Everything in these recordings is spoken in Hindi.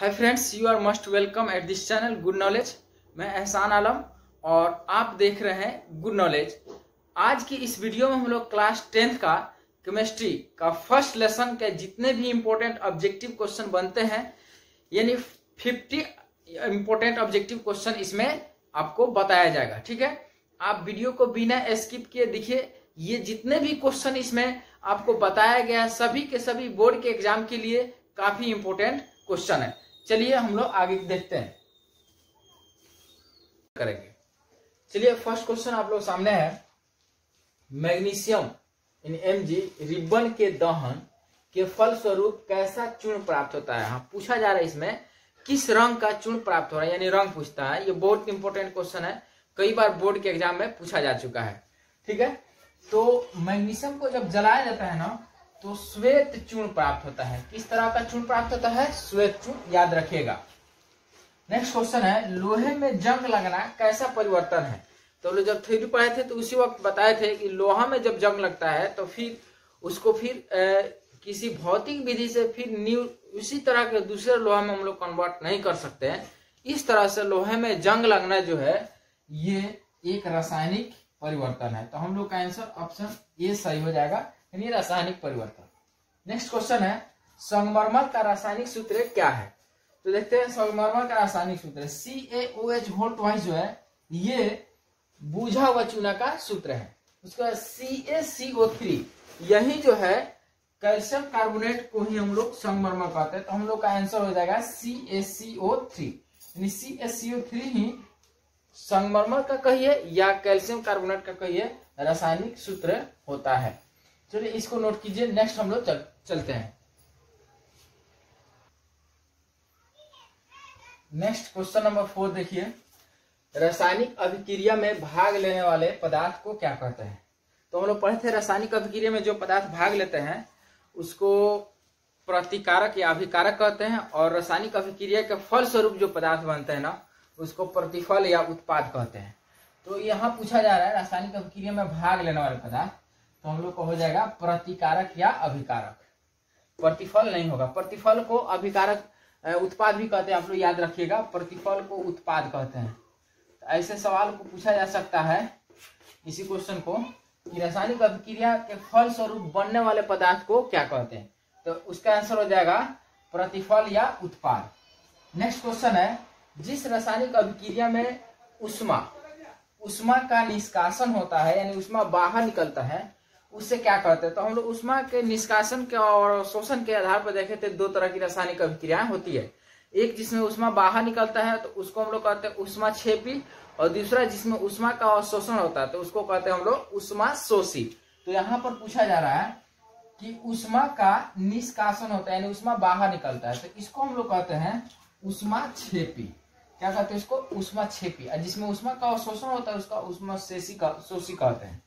Hi friends, you are most welcome at this channel good knowledge. मैं एहसान आलम और आप देख रहे हैं गुड नॉलेज। आज की इस वीडियो में हम लोग क्लास 10th का केमिस्ट्री का फर्स्ट लेसन के जितने भी इम्पोर्टेंट ऑब्जेक्टिव क्वेश्चन बनते हैं, यानी 50 इम्पोर्टेंट ऑब्जेक्टिव क्वेश्चन इसमें आपको बताया जाएगा। ठीक है, आप वीडियो को बिना स्किप किए देखिए। ये जितने भी क्वेश्चन इसमें आपको बताया गया सभी के सभी बोर्ड के एग्जाम के लिए काफी इम्पोर्टेंट क्वेश्चन है। चलिए हम लोग आगे देखते हैं करेंगे। चलिए फर्स्ट क्वेश्चन आप लोग सामने है। मैग्नीशियम इन Mg रिबन के दहन के फलस्वरूप कैसा चूर्ण प्राप्त होता है। हाँ, पूछा जा रहा है इसमें किस रंग का चूर्ण प्राप्त हो रहा है, यानी रंग पूछता है। ये बहुत इंपॉर्टेंट क्वेश्चन है, कई बार बोर्ड के एग्जाम में पूछा जा चुका है। ठीक है, तो मैग्नीशियम को जब जलाया जाता है ना तो श्वेत चूर्ण प्राप्त होता है। किस तरह का चूर्ण प्राप्त होता है? श्वेत चूर्ण, याद रखिएगा। नेक्स्ट क्वेश्चन है, लोहे में जंग लगना कैसा परिवर्तन है। तो लोग जब थ्योरी पढ़े थे तो उसी वक्त बताए थे कि लोहा में जब जंग लगता है तो फिर उसको किसी भौतिक विधि से फिर न्यू उसी तरह के दूसरे लोहा में हम लोग कन्वर्ट नहीं कर सकते हैं। इस तरह से लोहे में जंग लगना जो है ये एक रासायनिक परिवर्तन है। तो हम लोग का आंसर ऑप्शन ए सही हो जाएगा, रासायनिक परिवर्तन। नेक्स्ट क्वेश्चन है, संगमरमर का रासायनिक सूत्र क्या है। तो देखते हैं संगमरमर का रासायनिक सूत्र CaOH जो है ये बुझा हुआ चूना का सूत्र है। उसके बाद CaCO3, यही जो है कैल्शियम कार्बोनेट को ही हम लोग संगमरमर कहते हैं। तो हम लोग का आंसर हो जाएगा CaCO3, यानी CaCO3 ही संगमरमर का कहिए या कैल्शियम कार्बोनेट का कहिए रासायनिक सूत्र होता है। चलिए इसको नोट कीजिए। नेक्स्ट हम लोग चलते हैं। नेक्स्ट क्वेश्चन नंबर 4 देखिए, रासायनिक अभिक्रिया में भाग लेने वाले पदार्थ को क्या कहते हैं। तो हम लोग पढ़े थे रासायनिक अभिक्रिया में जो पदार्थ भाग लेते हैं उसको प्रतिकारक या अभिकारक कहते हैं, और रासायनिक अभिक्रिया के फलस्वरूप जो पदार्थ बनते हैं ना उसको प्रतिफल या उत्पाद कहते हैं। तो यहाँ पूछा जा रहा है रासायनिक अभिक्रिया में भाग लेने वाले पदार्थ, तो हम लोग को हो जाएगा प्रतिकारक या अभिकारक। प्रतिफल नहीं होगा, प्रतिफल को अभिकारक उत्पाद भी कहते हैं। आप लोग याद रखिएगा, प्रतिफल को उत्पाद कहते हैं। तो ऐसे सवाल को पूछा जा सकता है इसी क्वेश्चन को कि रासायनिक अभिक्रिया के फलस्वरूप बनने वाले पदार्थ को क्या कहते हैं। तो उसका आंसर हो जाएगा प्रतिफल या उत्पाद। नेक्स्ट क्वेश्चन है, जिस रासायनिक अभिक्रिया में उष्मा का निष्कासन होता है, यानी उष्मा बाहर निकलता है, उससे क्या कहते हैं। तो हम लोग उष्मा के निष्कासन के और शोषण के आधार पर देखे थे दो तरह की रासायनिक अभिक्रियाएं होती है। एक जिसमें उष्मा बाहर निकलता है तो उसको हम लोग कहते हैं उष्मा क्षेपी, और दूसरा जिसमें उष्मा का अवशोषण होता है तो उसको कहते हैं हम लोग उष्मा शोषी। तो यहाँ पर पूछा जा रहा है कि उष्मा का निष्कासन होता है यानी उष्मा बाहर निकलता है, तो इसको हम लोग कहते हैं उष्मा क्षेपी। क्या कहते हैं इसको? उष्मा क्षेपी। और जिसमें उष्मा का अवशोषण होता है उसका उष्मा शोषी कहते हैं।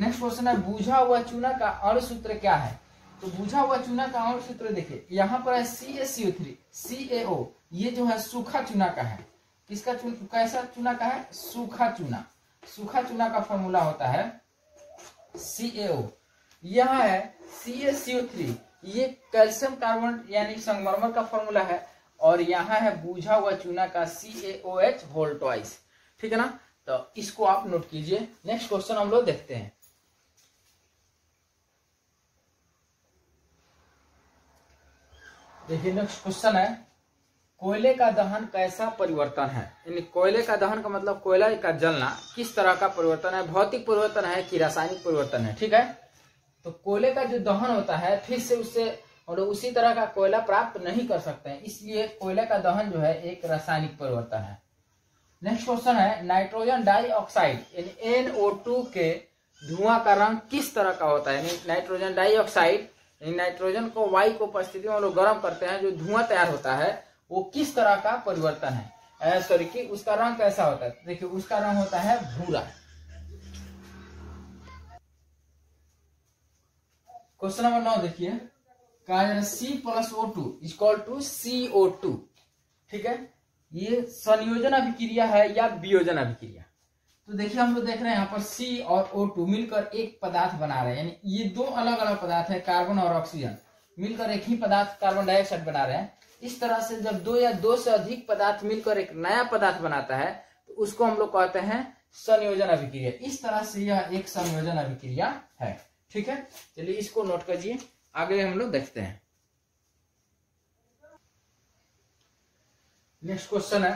नेक्स्ट क्वेश्चन है, बुझा हुआ चूना का अणु सूत्र क्या है। तो बुझा हुआ चूना का अणु सूत्र देखिए, यहाँ पर है CaCO3, CaO ये जो है सूखा चूना का है। किसका चूना, कैसा चूना का है? सूखा चूना। सूखा चूना का फॉर्मूला होता है CaO। यह है CaCO3, ये कैल्शियम कार्बोनेट यानी संगमरमर का फॉर्मूला है, और यहाँ है बुझा हुआ चूना का CaOH। ठीक है ना, तो इसको आप नोट कीजिए। नेक्स्ट क्वेश्चन हम लोग देखते हैं। देखिए नेक्स्ट क्वेश्चन है, कोयले का दहन कैसा परिवर्तन है। यानी कोयले का दहन का मतलब कोयला का जलना किस तरह का परिवर्तन है, भौतिक परिवर्तन है कि रासायनिक परिवर्तन है। ठीक है, तो कोयले का जो दहन होता है फिर से उससे और उसी तरह का कोयला प्राप्त नहीं कर सकते हैं, इसलिए कोयले का दहन जो है एक रासायनिक परिवर्तन है। नेक्स्ट क्वेश्चन है, नाइट्रोजन डाइऑक्साइड यानी NO2 के धुआं का रंग किस तरह का होता है। नाइट्रोजन डाइऑक्साइड नाइट्रोजन को वायु को परिस्थिति में लोग गर्म करते हैं, जो धुआं तैयार होता है वो किस तरह का परिवर्तन है, सॉरी कि उसका रंग कैसा होता है। देखिए उसका रंग होता है भूरा। क्वेश्चन नंबर 9 देखिए, कहा जा रहा है C+O2 = CO2। ठीक है, ये संयोजन अभिक्रिया है या वियोजन अभिक्रिया। तो देखिए हम लोग देख रहे हैं यहाँ पर C और O2 मिलकर एक पदार्थ बना रहे हैं, यानी ये दो अलग अलग पदार्थ है कार्बन और ऑक्सीजन मिलकर एक ही पदार्थ कार्बन डाइऑक्साइड बना रहे हैं। इस तरह से जब दो या दो से अधिक पदार्थ मिलकर एक नया पदार्थ बनाता है तो उसको हम लोग कहते हैं संयोजन अभिक्रिया। इस तरह से यह एक संयोजन अभिक्रिया है। ठीक है, चलिए इसको नोट करिए। आगे हम लोग देखते हैं, नेक्स्ट क्वेश्चन है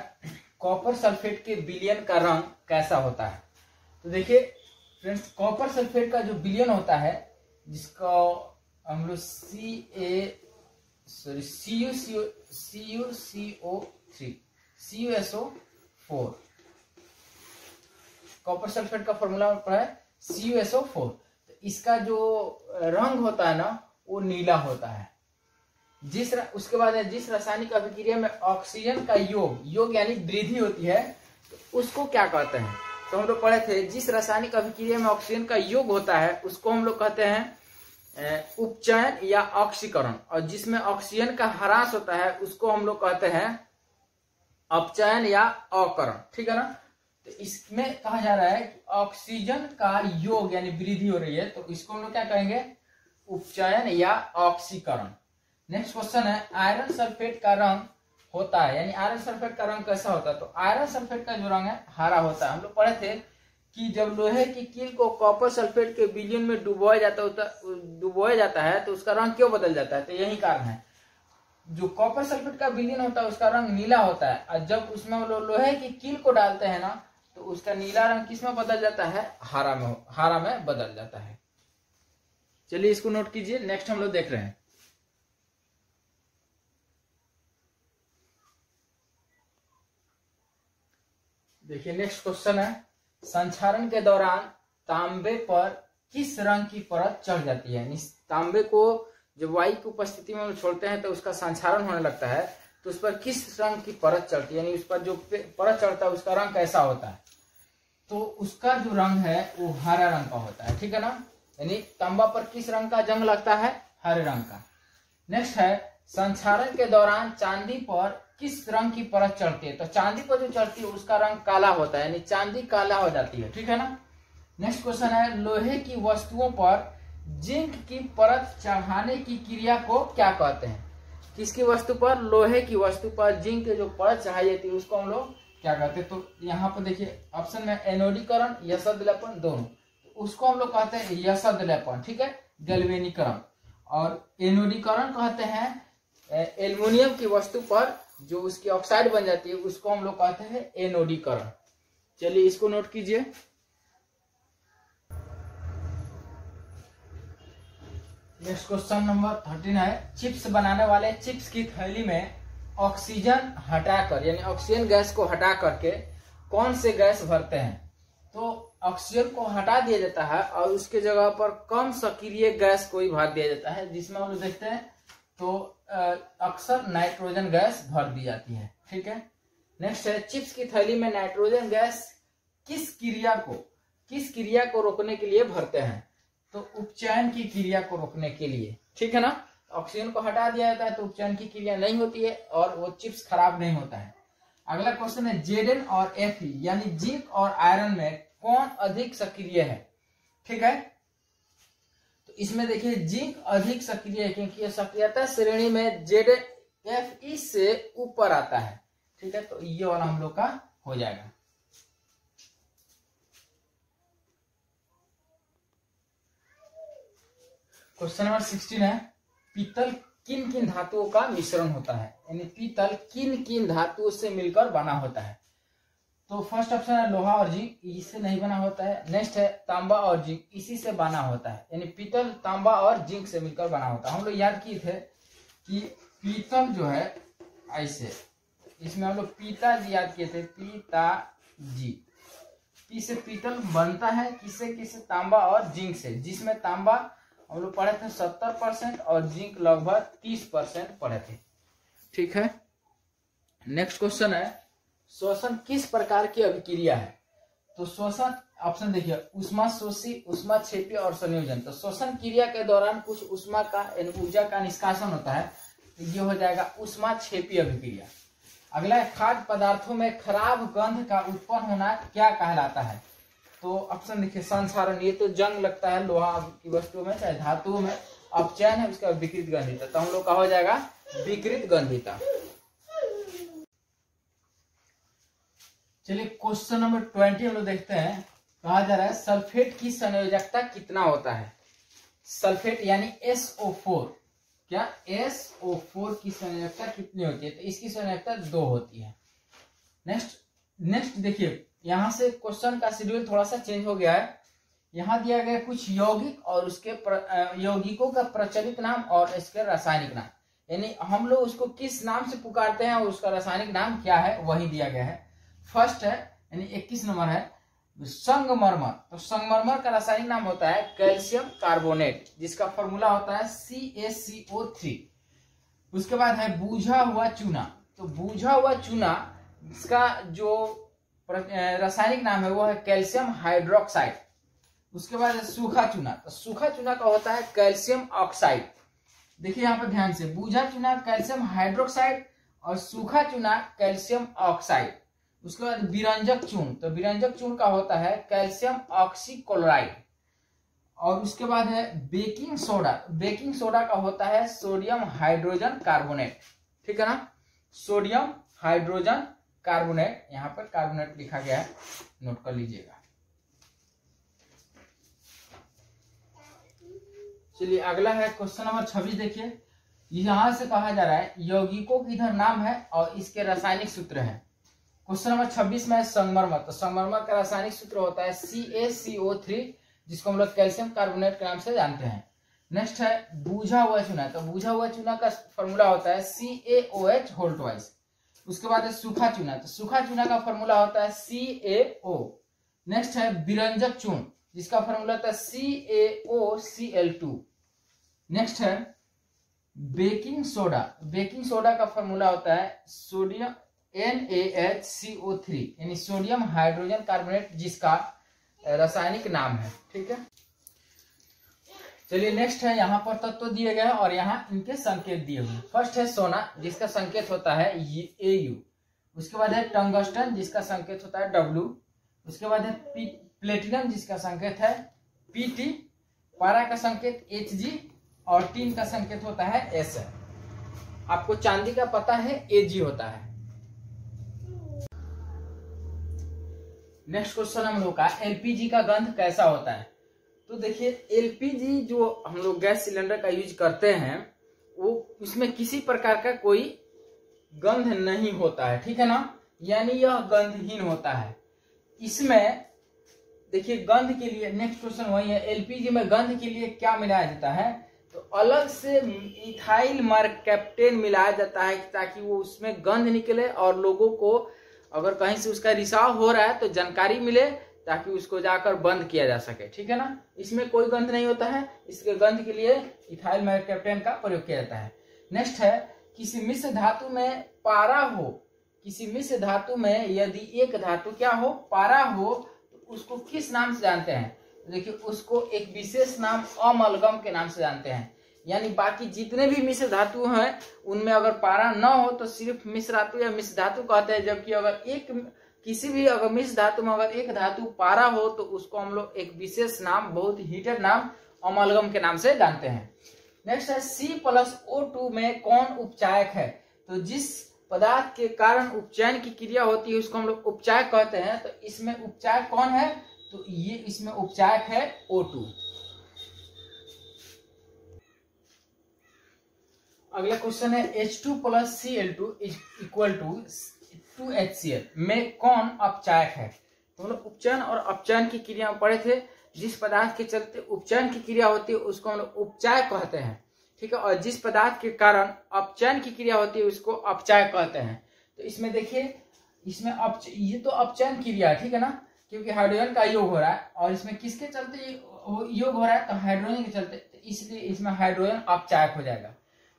कॉपर सल्फेट के विलयन का रंग कैसा होता है। तो देखिए फ्रेंड्स, कॉपर सल्फेट का जो विलयन होता है जिसका हम लोग CuSO4, कॉपर सल्फेट का फॉर्मूला पड़ा है CuSO4। तो इसका जो रंग होता है ना वो नीला होता है। उसके बाद जिस रासायनिक अभिक्रिया में ऑक्सीजन का योग यानी वृद्धि होती है तो उसको क्या कहते हैं। तो हम लोग पढ़े थे जिस रासायनिक अभिक्रिया में ऑक्सीजन का योग होता है उसको हम लोग कहते हैं उपचयन या ऑक्सीकरण, और जिसमें ऑक्सीजन का ह्रास होता है उसको हम लोग कहते हैं अपचयन या अवकरण। ठीक है ना, तो इसमें कहा जा रहा है कि ऑक्सीजन का योग यानी वृद्धि हो रही है तो इसको हम लोग क्या कहेंगे, उपचयन या ऑक्सीकरण। नेक्स्ट क्वेश्चन है आयरन सल्फेट का रंग होता है, यानी आयरन सल्फेट का रंग कैसा होता है। तो आयरन सल्फेट का जो रंग है हरा होता है। हम लोग पढ़े थे कि जब लोहे की कील को कॉपर सल्फेट के विलयन में डुबोया जाता है तो उसका रंग क्यों बदल जाता है। तो यही कारण है, जो कॉपर सल्फेट का विलयन होता है उसका रंग नीला होता है, और जब उसमें लोहे की कील को डालते हैं ना तो उसका नीला रंग किस में बदल जाता है, हरा में बदल जाता है। चलिए इसको नोट कीजिए। नेक्स्ट हम लोग देख रहे हैं, देखिए नेक्स्ट क्वेश्चन है संक्षारण के दौरान तांबे पर किस रंग की परत चढ़ जाती है। तांबे को जब वायु की उपस्थिति में हम छोड़ते हैं तो उसका संक्षारण होने लगता है तो उस पर किस रंग की परत चढ़ती है, यानी उस पर जो परत चढ़ता है उसका रंग कैसा होता है। तो उसका जो रंग है वो हरा रंग का होता है। ठीक है ना, यानी तांबा पर किस रंग का जंग लगता है, हरे रंग का। नेक्स्ट है संक्षारण के दौरान चांदी पर किस रंग की परत चढ़ती है। तो चांदी पर जो चढ़ती है उसका रंग काला होता है, यानी चांदी काला हो जाती है। ठीक है ना। नेक्स्ट क्वेश्चन है लोहे की वस्तुओं पर जिंक की परत चढ़ाने की क्रिया को क्या कहते हैं। किसकी वस्तु पर, लोहे की वस्तु पर जिंक की जो परत चढ़ाई जाती है उसको हम लोग क्या कहते हैं। तो यहाँ पर देखिए ऑप्शन में एनोडीकरण, यशदलेपन, दोनों, तो उसको हम लोग कहते हैं यशदलेपन। ठीक है, गैल्वेनीकरण और एनोडीकरण कहते हैं एल्युमिनियम की वस्तु पर जो उसकी ऑक्साइड बन जाती है उसको हम लोग कहते हैं एनोडीकरण। चलिए इसको नोट कीजिए। नेक्स्ट क्वेश्चन नंबर 13 है चिप्स बनाने वाले चिप्स की थैली में ऑक्सीजन हटाकर यानी ऑक्सीजन गैस को हटा करके कौन से गैस भरते हैं। तो ऑक्सीजन को हटा दिया जाता है और उसके जगह पर कम सक्रिय गैस को ही भर दिया जाता है, जिसमें हम लोग देखते हैं तो अक्सर नाइट्रोजन गैस भर दी जाती है। ठीक है। नेक्स्ट है चिप्स की थैली में नाइट्रोजन गैस किस क्रिया को रोकने के लिए भरते हैं। तो उपचयन की क्रिया को रोकने के लिए। ठीक है ना, ऑक्सीजन को हटा दिया जाता है तो उपचयन की क्रिया नहीं होती है और वो चिप्स खराब नहीं होता है। अगला क्वेश्चन है जेडन और Fe यानी जिंक और आयरन में कौन अधिक सक्रिय है। ठीक है, तो इसमें देखिए जिंक अधिक सक्रिय है क्योंकि यह सक्रियता श्रेणी में Fe से ऊपर आता है। ठीक है, तो ये वाला हम लोग का हो जाएगा। क्वेश्चन नंबर 16 है पीतल किन किन धातुओं का मिश्रण होता है, यानी पीतल किन किन धातुओं से मिलकर बना होता है। तो फर्स्ट ऑप्शन है लोहा और जिंक, इससे नहीं बना होता है। नेक्स्ट है तांबा और जिंक, इसी से बना होता है, यानी पीतल तांबा और जिंक से मिलकर बना होता है। हम लोग याद किए थे कि पीतल जो है ऐसे, इसमें हम लोग पिताजी याद किए थे, पिताजी, पी से पीतल बनता है, किससे तांबा और जिंक से, जिसमें तांबा हम लोग पढ़े थे 70% और जिंक लगभग 30% पढ़े थे। ठीक है। नेक्स्ट क्वेश्चन है श्वसन किस प्रकार की अभिक्रिया है। तो श्वसन ऑप्शन देखिए उष्मा शोषी, उष्मा क्षेपी और संयोजन। तो श्वसन क्रिया के दौरान कुछ उष्मा का ऊर्जा का निष्कासन होता है, तो ये हो जाएगा उष्मा क्षेपी अभिक्रिया। अगला है खाद्य पदार्थों में खराब गंध का उत्पन्न होना क्या कहलाता है। तो ऑप्शन देखिए संक्षारण, ये तो जंग लगता है लोहा की वस्तुओं में चाहे धातुओं में। अपचयन है उसका विकृत गंधिता, तो हम लोग का हो जाएगा विकृत गंधिता। चलिए क्वेश्चन नंबर 20 हम लोग देखते हैं। कहा जा रहा है सल्फेट की संयोजकता कितना होता है। सल्फेट यानी SO4, क्या SO4 की संयोजकता कितनी होती है, तो इसकी संयोजकता 2 होती है। नेक्स्ट देखिए, यहां से क्वेश्चन का शेड्यूल थोड़ा सा चेंज हो गया है। यहाँ दिया गया कुछ यौगिक और उसके यौगिकों का प्रचलित नाम और इसके रासायनिक नाम, यानी हम लोग उसको किस नाम से पुकारते हैं और उसका रासायनिक नाम क्या है वही दिया गया है। फर्स्ट है यानी 21 नंबर है संगमरमर। तो संगमरमर का रासायनिक नाम होता है कैल्शियम कार्बोनेट, जिसका फॉर्मूला होता है CaCO3। उसके बाद है बूझा हुआ चूना। तो बूझा हुआ चूना इसका जो रासायनिक नाम है वो है कैल्शियम हाइड्रोक्साइड। उसके बाद है सूखा चूना। तो सूखा चूना का होता है कैल्शियम ऑक्साइड। देखिए यहाँ पर ध्यान से, बूझा चूना कैल्शियम हाइड्रोक्साइड और सूखा चूना कैल्शियम ऑक्साइड। उसके बाद विरंजक चून। तो विरंजक चून का होता है कैल्शियम ऑक्सीक्लोराइड। और उसके बाद है बेकिंग सोडा। बेकिंग सोडा का होता है सोडियम हाइड्रोजन कार्बोनेट, ठीक है ना, सोडियम हाइड्रोजन कार्बोनेट। यहाँ पर कार्बोनेट लिखा गया है, नोट कर लीजिएगा। चलिए अगला है क्वेश्चन नंबर 26। देखिए यहां से कहा जा रहा है यौगिकों की इधर नाम है और इसके रासायनिक सूत्र है। क्वेश्चन नंबर 26 में संगमरमर। तो संगमरमर का रासायनिक सूत्र होता है CaCO3, जिसको हम लोग कैल्शियम कार्बोनेट के नाम से जानते हैं। नेक्स्ट है बूझा हुआ चूना। तो बूझा हुआ चूना का फॉर्मूला होता है CaOH होल्ट वाइज। उसके बाद है सूखा चूना। तो सूखा चूना का फॉर्मूला होता है CaO। नेक्स्ट है विरंजक चून, जिसका फॉर्मूला होता है CaOCl2। नेक्स्ट है बेकिंग सोडा। बेकिंग सोडा का फॉर्मूला होता है सोडियम NaHCO3, यानी सोडियम हाइड्रोजन कार्बोनेट, जिसका रासायनिक नाम है, ठीक है। चलिए नेक्स्ट है, यहाँ पर तत्व दिए गए हैं और यहाँ इनके संकेत दिए हुए। फर्स्ट है सोना, जिसका संकेत होता है Au। उसके बाद है टंगस्टन, जिसका संकेत होता है W। उसके बाद है प्लेटिनम, जिसका संकेत है PT। पारा का संकेत Hg और टीन का संकेत होता है S। आपको चांदी का पता है Ag होता है। नेक्स्ट क्वेश्चन हम लोग का LPG का गंध कैसा होता है। तो देखिए LPG जो हम लोग गैस सिलेंडर का यूज करते हैं वो उसमें किसी प्रकार का कोई गंध नहीं होता है, ठीक है ना, यानी यह गंधहीन होता है। इसमें देखिए गंध के लिए नेक्स्ट क्वेश्चन वही है, LPG में गंध के लिए क्या मिलाया जाता है। तो अलग से इथाइल मरकैप्टेन मिलाया जाता है ताकि वो उसमें गंध निकले और लोगों को अगर कहीं से उसका रिसाव हो रहा है तो जानकारी मिले, ताकि उसको जाकर बंद किया जा सके, ठीक है ना। इसमें कोई गंध नहीं होता है, इसके गंध के लिए इथाइल मरकैप्टेन का प्रयोग किया जाता है। नेक्स्ट है किसी मिश्र धातु में पारा हो। किसी मिश्र धातु में यदि एक धातु क्या हो, पारा हो, उसको किस नाम से जानते हैं। देखिए उसको एक विशेष नाम अमलगम के नाम से जानते हैं, यानी बाकी जितने भी मिश्र धातु हैं उनमें अगर पारा न हो तो सिर्फ मिश्र धातु या मिश्र धातु कहते हैं। जबकि अगर किसी भी मिश्र धातु में अगर एक धातु पारा हो तो उसको हम लोग एक विशेष नाम, बहुत हीटेड नाम, अमलगम के नाम से जानते हैं। नेक्स्ट है C+O2 में कौन उपचायक है। तो जिस पदार्थ के कारण उपचयन की क्रिया होती है उसको हम लोग उपचायक कहते हैं। तो इसमें उपचायक कौन है, तो ये इसमें उपचायक है O2। अगला क्वेश्चन है H2+Cl2 = 2HCl में कौन अपचायक है। तो हम लोग उपचयन और अपचयन की क्रिया में पढ़े थे। जिस पदार्थ के चलते उपचयन की क्रिया होती है उसको हम लोग उपचायक कहते हैं, ठीक है, और जिस पदार्थ के कारण अपचयन की क्रिया होती है उसको अपचायक कहते हैं। तो इसमें देखिए, इसमें ये तो अपचयन क्रिया है, ठीक है ना, क्योंकि हाइड्रोजन का योग हो रहा है और इसमें किसके चलते योग हो रहा है, तो हाइड्रोजन के चलते, तो इसलिए इसमें हाइड्रोजन अपचायक हो जाएगा।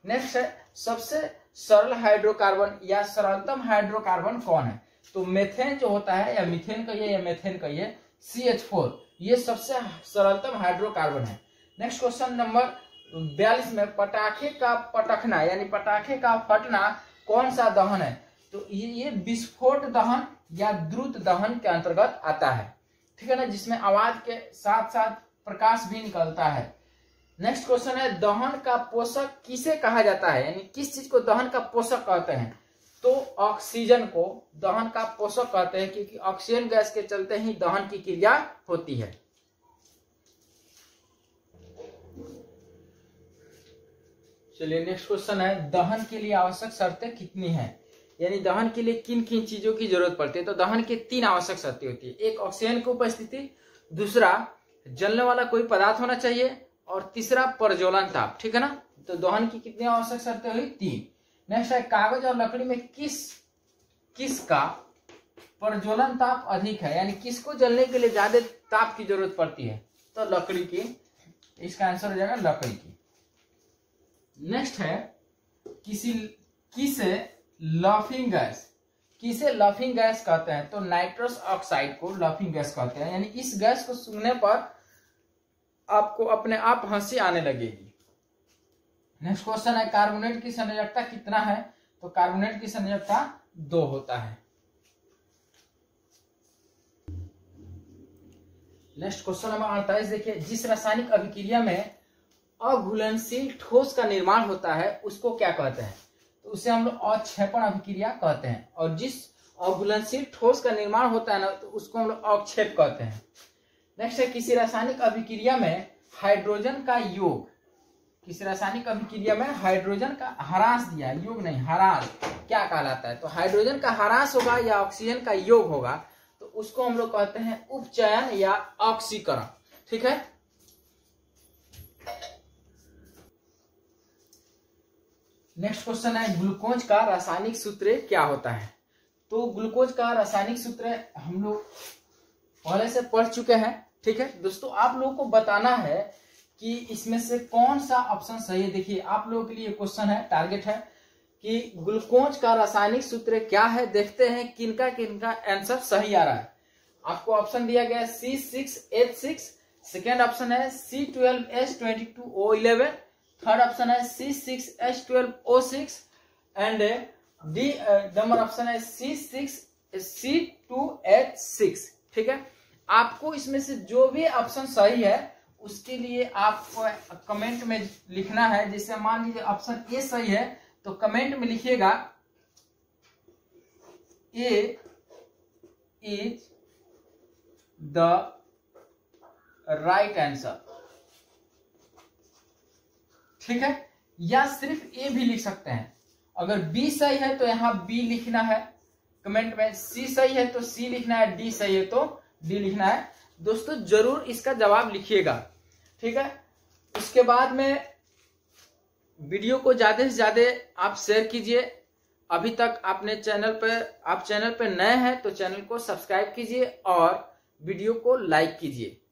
नेक्स्ट है सबसे सरल हाइड्रोकार्बन या सरलतम हाइड्रोकार्बन कौन है। तो मेथेन जो होता है, या मीथेन कहिए या मेथेन कहिए, CH4, ये सबसे सरलतम हाइड्रोकार्बन है। नेक्स्ट क्वेश्चन नंबर 42 में पटाखे का पटकना यानी पटाखे का फटना कौन सा दहन है। तो ये विस्फोट दहन या द्रुत दहन के अंतर्गत आता है, ठीक है ना, जिसमें आवाज के साथ साथ प्रकाश भी निकलता है। नेक्स्ट क्वेश्चन है दहन का पोषक किसे कहा जाता है, यानी किस चीज को दहन का पोषक कहते हैं। तो ऑक्सीजन को दहन का पोषक कहते हैं, क्योंकि ऑक्सीजन गैस के चलते ही दहन की क्रिया होती है। चलिए नेक्स्ट क्वेश्चन है, दहन के लिए आवश्यक शर्तें कितनी हैं, यानी दहन के लिए किन किन चीजों की जरूरत पड़ती है। तो दहन के तीन आवश्यक शर्तें होती है, एक ऑक्सीजन की उपस्थिति, दूसरा जलने वाला कोई पदार्थ होना चाहिए, और तीसरा प्रज्वलन ताप, ठीक है ना। तो दहन की कितनी आवश्यक शर्तें हुई, तीन। नेक्स्ट है, कागज और लकड़ी में किसका प्रज्वलन ताप अधिक है, यानी किसको जलने के लिए ज्यादा ताप की जरूरत पड़ती है। तो लकड़ी की, इसका आंसर हो जाएगा लकड़ी की। नेक्स्ट है, किसे लफिंग गैस कहते हैं। तो नाइट्रस ऑक्साइड को लफिंग गैस कहते हैं, यानी इस गैस को सूंघने पर आपको अपने आप हंसी आने लगेगी। नेक्स्ट क्वेश्चन है, कार्बोनेट की संयोजकता कितना है। तो कार्बोनेट की संयोजकता 2 होता है। नेक्स्ट क्वेश्चन नंबर 28 देखिए, जिस रासायनिक अभिक्रिया में अघुलनशील ठोस का निर्माण होता है उसको क्या कहते हैं। तो उसे हम लोग अवक्षेपण अभिक्रिया कहते हैं, और जिस अघुलनशील ठोस का निर्माण होता है ना, तो उसको हम लोग अवक्षेप कहते हैं। नेक्स्ट है, किसी रासायनिक अभिक्रिया में हाइड्रोजन का योग, किसी रासायनिक अभिक्रिया में हाइड्रोजन का ह्रास दिया, योग नहीं ह्रास क्या कहलाता है। तो हाइड्रोजन का ह्रास होगा या ऑक्सीजन का योग होगा, तो उसको हम लोग कहते हैं उपचयन या ऑक्सीकरण, ठीक है। नेक्स्ट क्वेश्चन है, ग्लूकोज का रासायनिक सूत्र क्या होता है। तो ग्लूकोज का रासायनिक सूत्र हम लोग पहले से पढ़ चुके हैं, ठीक है दोस्तों। आप लोगों को बताना है कि इसमें से कौन सा ऑप्शन सही है। देखिए आप लोगों के लिए क्वेश्चन है, टारगेट है कि ग्लूकोज का रासायनिक सूत्र क्या है। देखते हैं किनका आंसर सही आ रहा है। आपको ऑप्शन दिया गया है C6H6, सेकेंड ऑप्शन है C12H22O11, थर्ड ऑप्शन है C6H12O6 and D number option है C2H6, ठीक है। आपको इसमें से जो भी ऑप्शन सही है उसके लिए आपको कमेंट में लिखना है। जैसे मान लीजिए ऑप्शन ए सही है तो कमेंट में लिखिएगा A is the right answer, ठीक है। या सिर्फ ए भी लिख सकते हैं। अगर बी सही है तो यहां बी लिखना है कमेंट में, सी सही है तो सी लिखना है, डी सही है तो डी लिखना है। दोस्तों जरूर इसका जवाब लिखिएगा, ठीक है। उसके बाद में वीडियो को ज़्यादा से ज़्यादा आप शेयर कीजिए। अभी तक आपने आप चैनल पर नए हैं तो चैनल को सब्सक्राइब कीजिए और वीडियो को लाइक कीजिए।